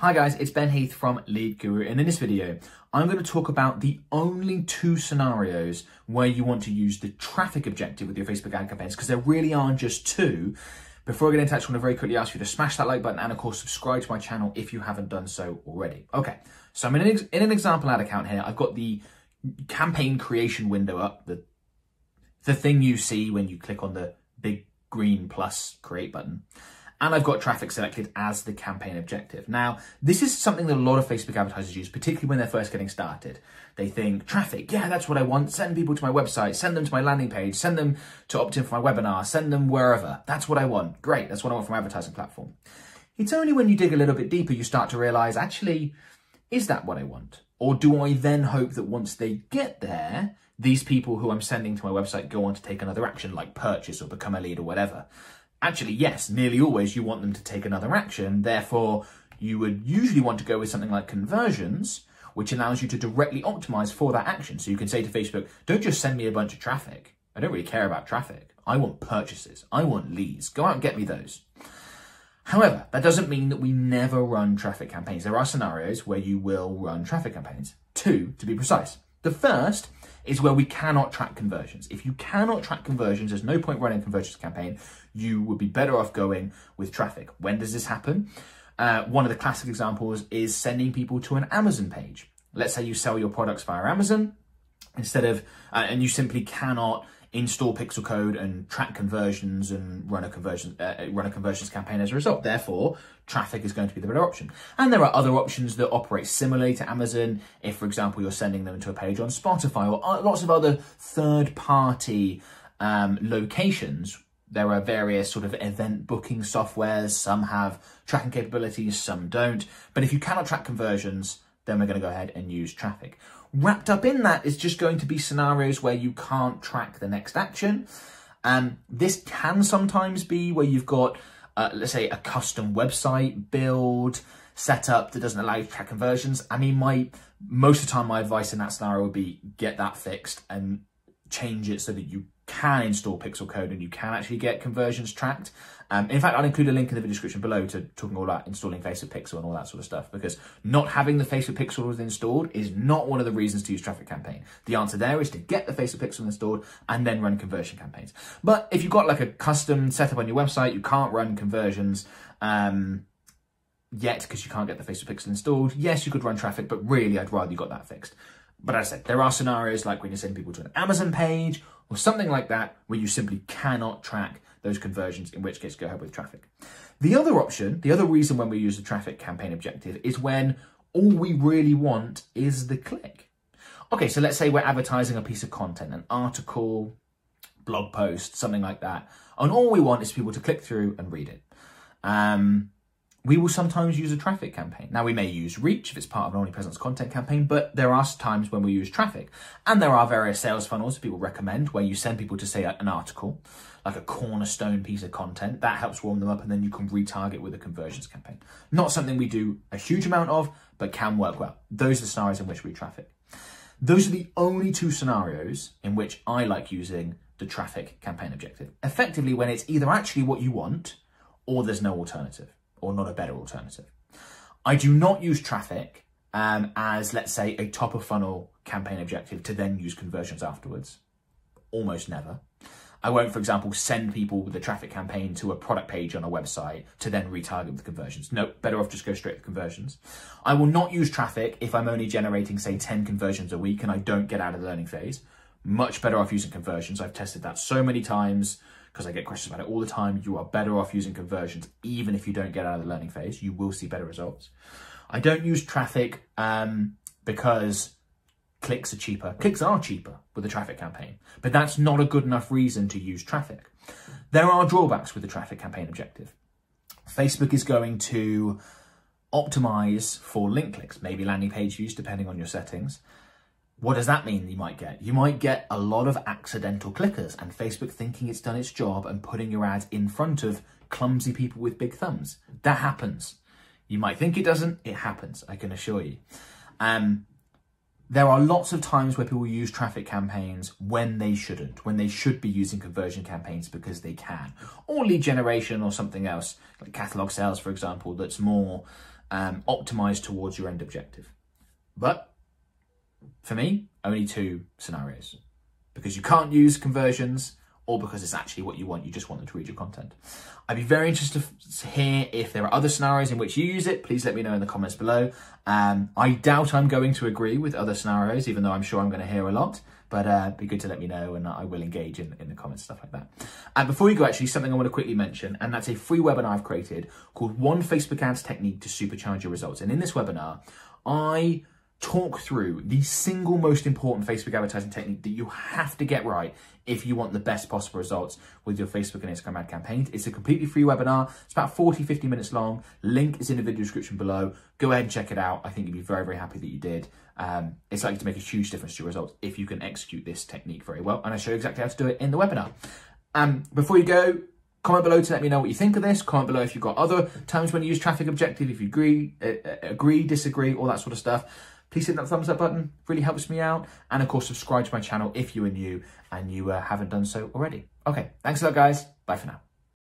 Hi guys, it's Ben Heath from Lead Guru, and in this video, I'm going to talk about the only two scenarios where you want to use the traffic objective with your Facebook ad campaigns, because there really are just two. Before I get into that, I want to very quickly ask you to smash that like button and, of course, subscribe to my channel if you haven't done so already. Okay, so I'm in an example ad account here. I've got the campaign creation window up, the thing you see when you click on the big green plus create button. And I've got traffic selected as the campaign objective. Now, this is something that a lot of Facebook advertisers use, particularly when they're first getting started. They think, traffic, yeah, that's what I want. Send people to my website, send them to my landing page, send them to opt in for my webinar, send them wherever. That's what I want. Great, that's what I want from an advertising platform. It's only when you dig a little bit deeper, you start to realize, actually, is that what I want? Or do I then hope that once they get there, these people who I'm sending to my website go on to take another action, like purchase or become a lead or whatever? Actually, yes, nearly always you want them to take another action. Therefore, you would usually want to go with something like conversions, which allows you to directly optimize for that action. So you can say to Facebook, don't just send me a bunch of traffic. I don't really care about traffic. I want purchases. I want leads. Go out and get me those. However, that doesn't mean that we never run traffic campaigns. There are scenarios where you will run traffic campaigns. Two, to be precise. The first is where we cannot track conversions. If you cannot track conversions, there's no point running a conversions campaign. You would be better off going with traffic. When does this happen? One of the classic examples is sending people to an Amazon page. Let's say you sell your products via Amazon instead of, and you simply cannot install pixel code and track conversions and run a conversions campaign as a result. Therefore, traffic is going to be the better option. And there are other options that operate similarly to Amazon. If, for example, you're sending them to a page on Spotify or lots of other third-party locations, there are various sort of event booking softwares. Some have tracking capabilities, some don't. But if you cannot track conversions, then we're going to go ahead and use traffic. Wrapped up in that is just going to be scenarios where you can't track the next action. This can sometimes be where you've got, let's say, a custom website build set up that doesn't allow you to track conversions. I mean, most of the time, my advice in that scenario would be get that fixed and change it so that you can install pixel code and you can actually get conversions tracked. In fact, I'll include a link in the video description below to talking all about installing Facebook Pixel and all that sort of stuff, because not having the Facebook Pixel installed is not one of the reasons to use traffic campaign. The answer there is to get the Facebook Pixel installed and then run conversion campaigns. But if you've got like a custom setup on your website, you can't run conversions yet because you can't get the Facebook Pixel installed. Yes, you could run traffic, but really I'd rather you got that fixed. But as I said, there are scenarios like when you send people to an Amazon page or something like that, where you simply cannot track those conversions, in which case go ahead with traffic. The other option, the other reason when we use the traffic campaign objective is when all we really want is the click. Okay, so let's say we're advertising a piece of content, an article, blog post, something like that. And all we want is people to click through and read it. We will sometimes use a traffic campaign. Now, we may use reach if it's part of an omnipresence content campaign, but there are times when we use traffic. And there are various sales funnels that people recommend where you send people to, say, an article, like a cornerstone piece of content. That helps warm them up, and then you can retarget with a conversions campaign. Not something we do a huge amount of, but can work well. Those are the scenarios in which we traffic. Those are the only two scenarios in which I like using the traffic campaign objective. Effectively, when it's either actually what you want or there's no alternative, or not a better alternative. I do not use traffic as, let's say, a top of funnel campaign objective to then use conversions afterwards. Almost never. I won't, for example, send people with a traffic campaign to a product page on a website to then retarget with conversions. No, better off just go straight to conversions. I will not use traffic if I'm only generating, say, 10 conversions a week and I don't get out of the learning phase. Much better off using conversions. I've tested that so many times, because I get questions about it all the time. You are better off using conversions. Even if you don't get out of the learning phase, you will see better results. I don't use traffic because clicks are cheaper. Clicks are cheaper with a traffic campaign, but that's not a good enough reason to use traffic. There are drawbacks with the traffic campaign objective. Facebook is going to optimize for link clicks, maybe landing page views, depending on your settings. What does that mean you might get? You might get a lot of accidental clickers and Facebook thinking it's done its job and putting your ads in front of clumsy people with big thumbs. That happens. You might think it doesn't. It happens, I can assure you. There are lots of times where people use traffic campaigns when they shouldn't, when they should be using conversion campaigns because they can. Or lead generation or something else, like catalog sales, for example, that's more optimized towards your end objective. But for me, only two scenarios, because you can't use conversions or because it's actually what you want. You just want them to read your content. I'd be very interested to hear if there are other scenarios in which you use it. Please let me know in the comments below. I doubt I'm going to agree with other scenarios, even though I'm sure I'm going to hear a lot. But it'd be good to let me know, and I will engage in the comments, stuff like that. And before you go, actually, something I want to quickly mention, and that's a free webinar I've created called One Facebook Ads Technique to Supercharge Your Results. And in this webinar, I talk through the single most important Facebook advertising technique that you have to get right if you want the best possible results with your Facebook and Instagram ad campaigns. It's a completely free webinar. It's about 40, 50 minutes long. Link is in the video description below. Go ahead and check it out. I think you'd be very, very happy that you did. It's likely to make a huge difference to your results if you can execute this technique very well. And I show you exactly how to do it in the webinar. Before you go, comment below to let me know what you think of this. Comment below if you've got other times when you use traffic objective, if you agree, disagree, all that sort of stuff. Please hit that thumbs up button, it really helps me out. And of course, subscribe to my channel if you are new and you haven't done so already. Okay, thanks a lot guys, bye for now.